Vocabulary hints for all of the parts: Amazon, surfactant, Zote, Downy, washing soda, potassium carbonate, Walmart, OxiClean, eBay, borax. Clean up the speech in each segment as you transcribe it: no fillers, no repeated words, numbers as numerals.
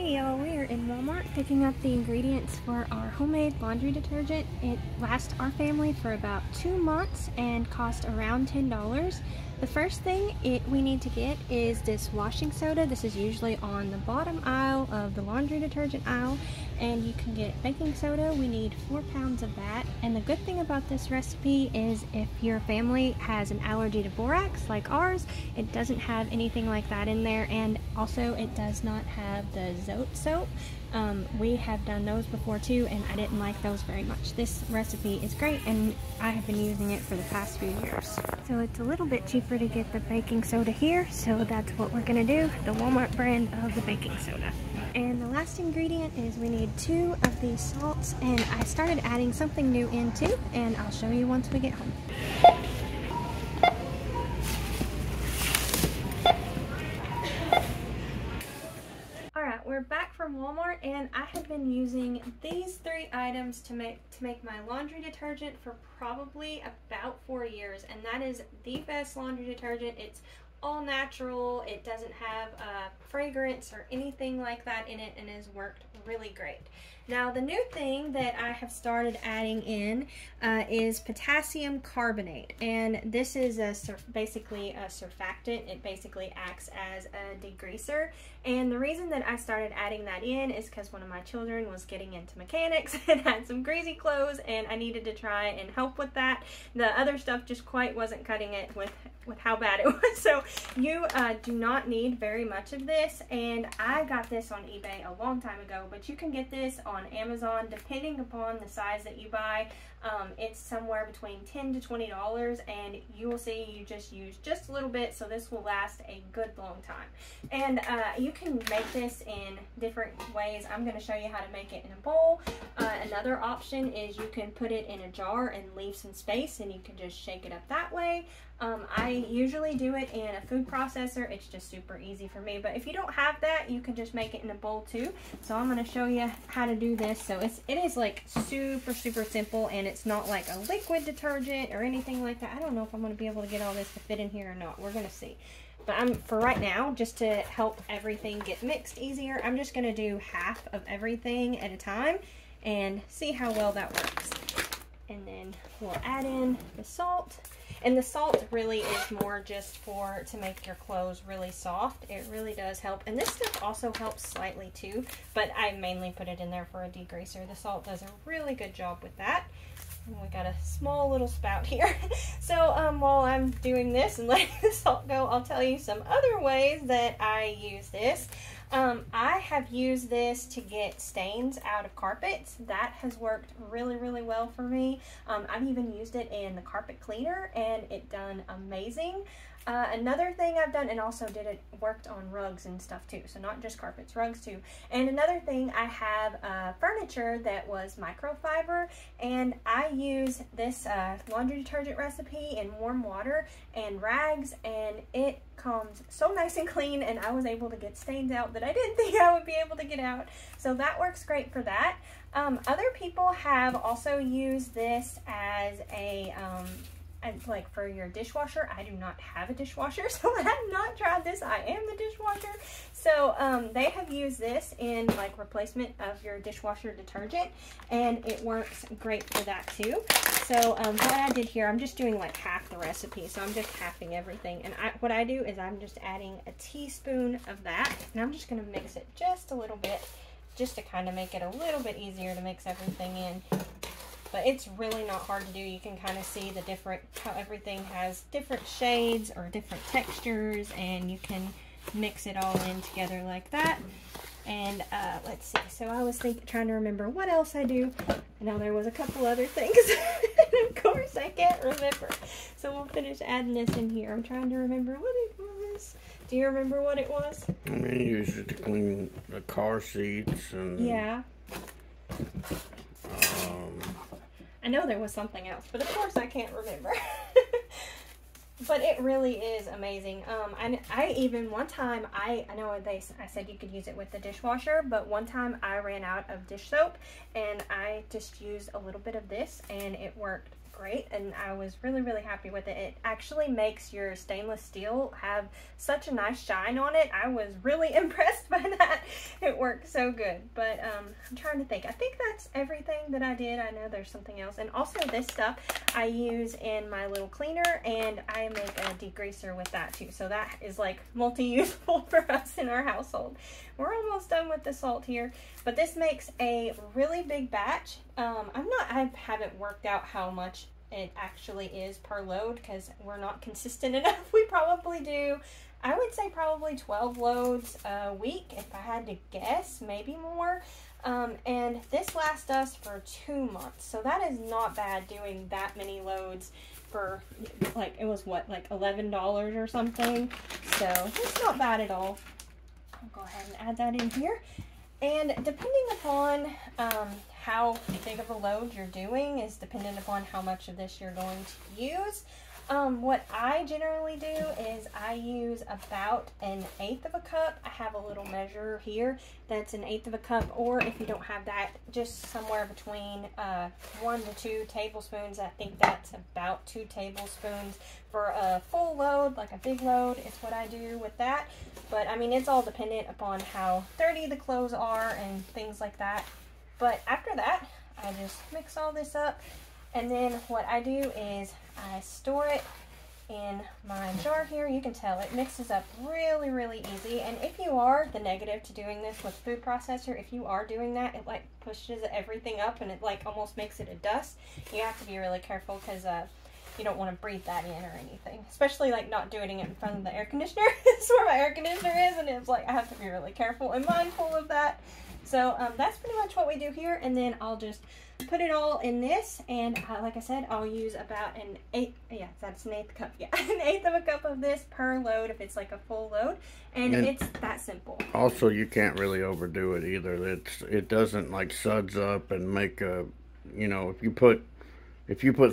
Hey y'all, we are in Walmart picking up the ingredients for our homemade laundry detergent. It lasts our family for about 2 months and cost around $10. The first thing we need to get is this washing soda. This is usually on the bottom aisle of the laundry detergent aisle, and you can get baking soda. We need 4 pounds of that. And the good thing about this recipe is if your family has an allergy to borax like ours, it doesn't have anything like that in there, and also it does not have the Zote soap. We have done those before too, and I didn't like those very much. This recipe is great, and I have been using it for the past few years. So it's a little bit cheaper to get the baking soda here, so that's what we're gonna do, the Walmart brand of the baking soda. And the last ingredient is we need 2 of these salts, and I started adding something new in too, and I'll show you once we get home. We're back from Walmart, and I have been using these 3 items to make my laundry detergent for probably about 4 years, and that is the best laundry detergent. It's all natural, it doesn't have a fragrance or anything like that in it, and has worked really great. Now the new thing that I have started adding in is potassium carbonate, and this is basically a surfactant. It basically acts as a degreaser, and the reason that I started adding that in is because one of my children was getting into mechanics and had some greasy clothes, and I needed to try and help with that. The other stuff just quite wasn't cutting it with how bad it was, so you do not need very much of this, and I got this on eBay a long time ago, but you can get this on Amazon depending upon the size that you buy. It's somewhere between $10 to $20, and you will see you just use just a little bit, so this will last a good long time. And you can make this in different ways. I'm going to show you how to make it in a bowl. Another option is you can put it in a jar and leave some space, and you can just shake it up that way. I usually do it in a food processor. It's just super easy for me, but if you don't have that, you can just make it in a bowl too. So I'm going to show you how to do this. So it is like super simple, and it's not like a liquid detergent or anything like that. I don't know if I'm going to be able to get all this to fit in here or not. We're going to see. But for right now, just to help everything get mixed easier, I'm just going to do half of everything at a time and see how well that works. And then we'll add in the salt. And the salt really is more just to make your clothes really soft. It really does help. And this stuff also helps slightly too, but I mainly put it in there for a degreaser. The salt does a really good job with that. And we got a small little spout here. So while I'm doing this and letting the salt go, I'll tell you some other ways that I use this. I have used this to get stains out of carpets. That has worked really well for me. I've even used it in the carpet cleaner, and it done amazing. Another thing I've done, and also worked on rugs and stuff too, so not just carpets, rugs too. And another thing, I have furniture that was microfiber, and I use this laundry detergent recipe in warm water and rags, and it comes so nice and clean, and I was able to get stains out that I didn't think I would be able to get out, so that works great for that. Other people have also used this as a and like for your dishwasher. I do not have a dishwasher, so I have not tried this. I am the dishwasher. So they have used this in like replacement of your dishwasher detergent, and it works great for that too. So what I did here, I'm just doing like half the recipe, so I'm just halving everything. And what I do is I'm just adding a teaspoon of that, and I'm just gonna mix it just a little bit, just to kind of make it a little bit easier to mix everything in. But it's really not hard to do. You can kind of see the how everything has different shades or different textures, and you can mix it all in together like that. And let's see, so I was trying to remember what else I do. Now there was a couple other things, and of course I can't remember. So we'll finish adding this in here. I'm trying to remember what it was. Do you remember what it was? I mean, you use it to clean the car seats and... Yeah. I know there was something else, but of course I can't remember. But it really is amazing. And I even one time, I know I said you could use it with the dishwasher, but one time I ran out of dish soap, and I just used a little bit of this, and it worked great, and I was really, really happy with it. It actually makes your stainless steel have such a nice shine on it. I was really impressed by that. It worked so good. But I'm trying to think. I think that's everything that I did. I know there's something else. And also this stuff I use in my little cleaner, and I make a degreaser with that too. So that is like multi-useful for us in our household. We're almost done with the salt here, but this makes a really big batch. I haven't worked out how much it actually is per load because we're not consistent enough. We probably do, I would say probably 12 loads a week if I had to guess, maybe more. And this lasts us for 2 months. So that is not bad doing that many loads for like, it was what, like $11 or something. So it's not bad at all. I'll go ahead and add that in here. And depending upon how big of a load you're doing is dependent upon how much of this you're going to use. What I generally do is I use about 1/8 of a cup. I have a little measure here that's 1/8 of a cup, or if you don't have that, just somewhere between 1 to 2 tablespoons. I think that's about 2 tablespoons for a full load, like a big load, is what I do with that. But I mean, it's all dependent upon how dirty the clothes are and things like that. But after that, I just mix all this up. And then what I do is I store it in my jar here. You can tell it mixes up really, really easy. And if you are, the negative to doing this with food processor, if you are doing that, it like pushes everything up and it like almost makes it a dust. You have to be really careful because you don't want to breathe that in or anything, especially like not doing it in front of the air conditioner. This is where my air conditioner is, and it's like I have to be really careful and mindful of that. So that's pretty much what we do here, and then I'll just put it all in this, and like I said, I'll use about 1/8, yeah, that's 1/8 cup, yeah, 1/8 of a cup of this per load if it's like a full load, and it's that simple. Also, you can't really overdo it either. It doesn't like suds up and make a, you know, if you put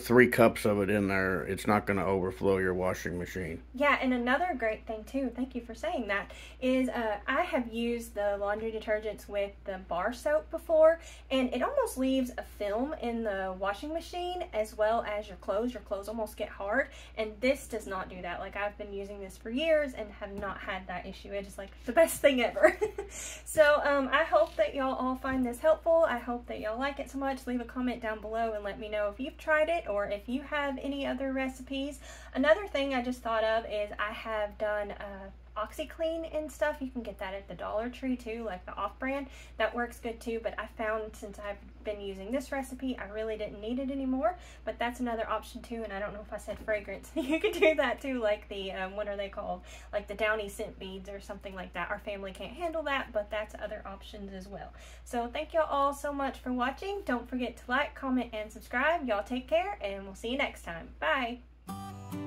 3 cups of it in there, it's not going to overflow your washing machine. Yeah, and another great thing too, thank you for saying that, is I have used the laundry detergents with the bar soap before, and it almost leaves a film in the washing machine as well as your clothes. Your clothes almost get hard, and this does not do that. Like, I've been using this for years and have not had that issue. It is like the best thing ever. So I hope that y'all all find this helpful. I hope that y'all like it so much. Leave a comment down below and let me know if you've tried it or if you have any other recipes. Another thing I just thought of is I have done OxiClean and stuff. You can get that at the Dollar Tree too, like the off-brand. That works good too, but I found since I've been using this recipe, I really didn't need it anymore, but that's another option too. And I don't know if I said fragrance. You could do that too, like the, what are they called? Like the Downy scent beads or something like that. Our family can't handle that, but that's other options as well. So thank y'all all so much for watching. Don't forget to like, comment, and subscribe. Y'all take care, and we'll see you next time. Bye.